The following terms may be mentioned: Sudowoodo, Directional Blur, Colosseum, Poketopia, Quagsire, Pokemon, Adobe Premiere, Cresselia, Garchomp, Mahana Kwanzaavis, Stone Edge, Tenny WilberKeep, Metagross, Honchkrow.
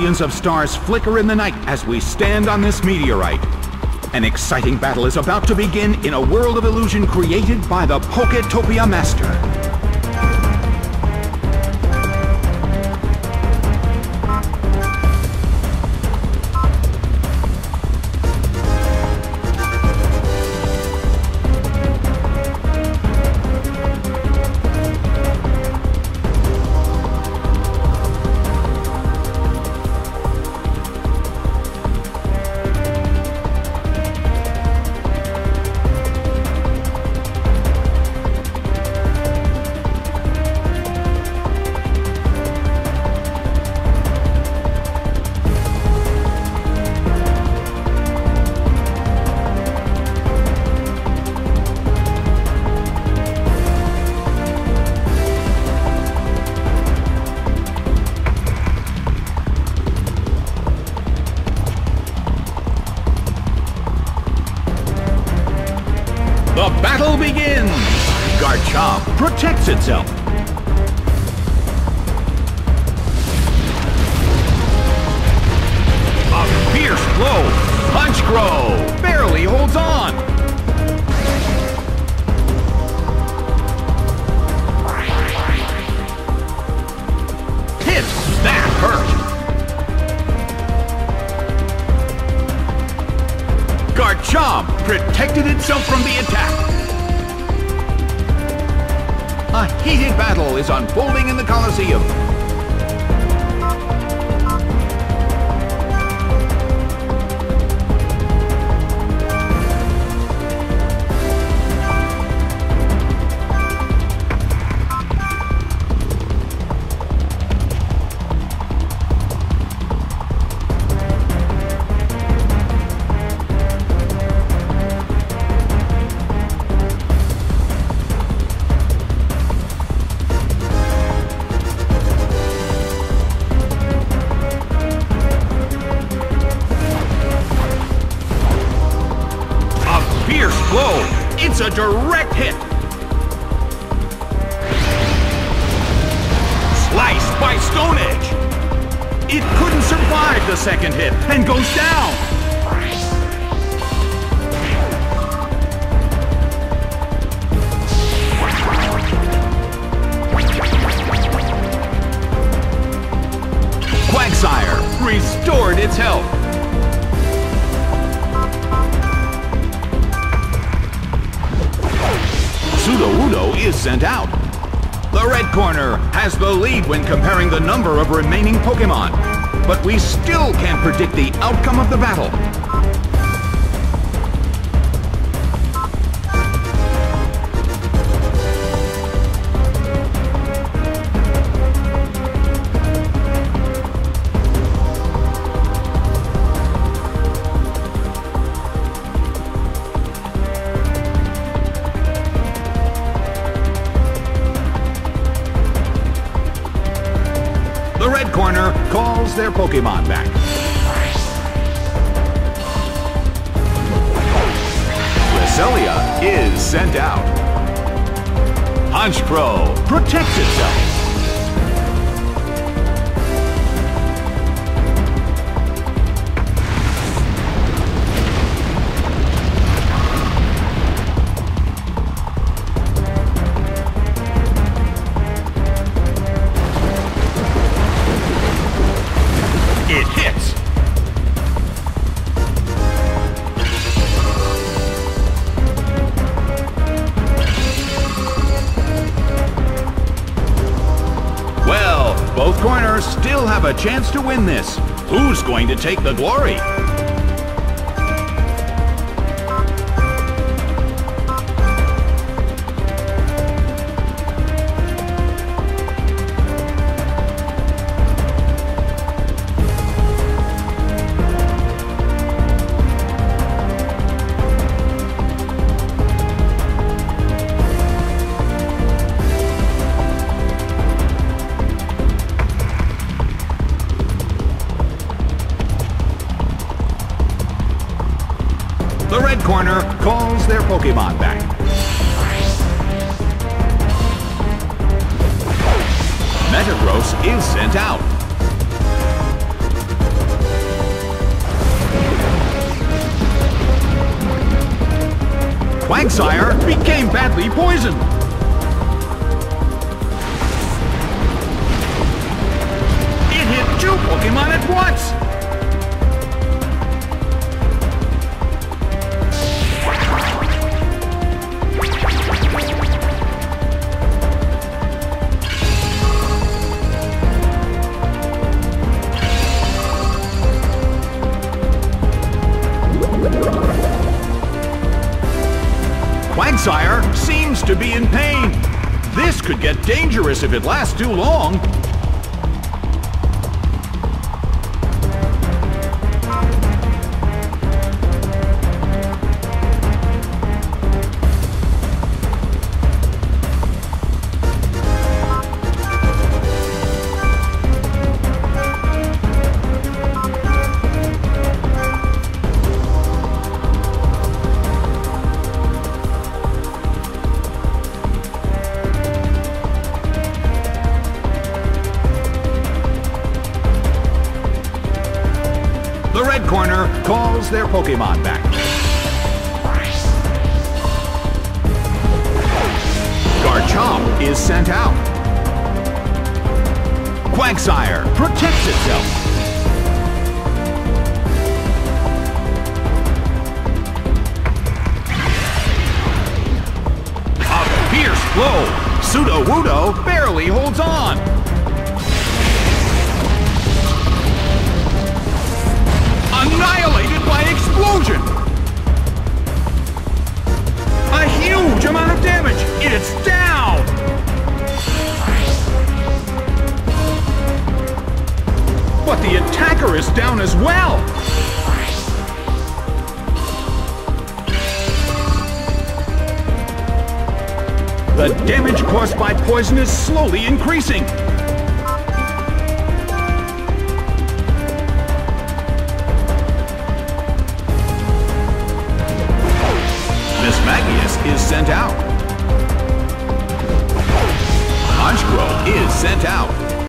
Millions of stars flicker in the night as we stand on this meteorite. An exciting battle is about to begin in a world of illusion created by the Poketopia Master. The battle begins! Garchomp protects itself. A fierce blow! Honchkrow barely holds on! Hit! That hurt! Garchomp protected itself from the attack. A heated battle is unfolding in the Colosseum. Blow! It's a direct hit! Sliced by Stone Edge! It couldn't survive the second hit and goes down! Quagsire restored its health! Sudowoodo is sent out. The red corner has the lead when comparing the number of remaining Pokemon, but we still can't predict the outcome of the battle. Corner calls their Pokemon back. Cresselia is sent out. Honchkrow protects itself. Both corners still have a chance to win this. Who's going to take the glory? Corner calls their Pokemon back. Metagross is sent out. Quagsire became badly poisoned. It hit two Pokemon at once. Quagsire seems to be in pain. This could get dangerous if it lasts too long. Their Pokemon back. Garchomp is sent out. Quagsire protects itself. A fierce blow. Sudowoodo barely holds on. Annihilated by explosion! A huge amount of damage! It's down! But the attacker is down as well! The damage caused by poison is slowly increasing! Is sent out. Honchkrow is sent out.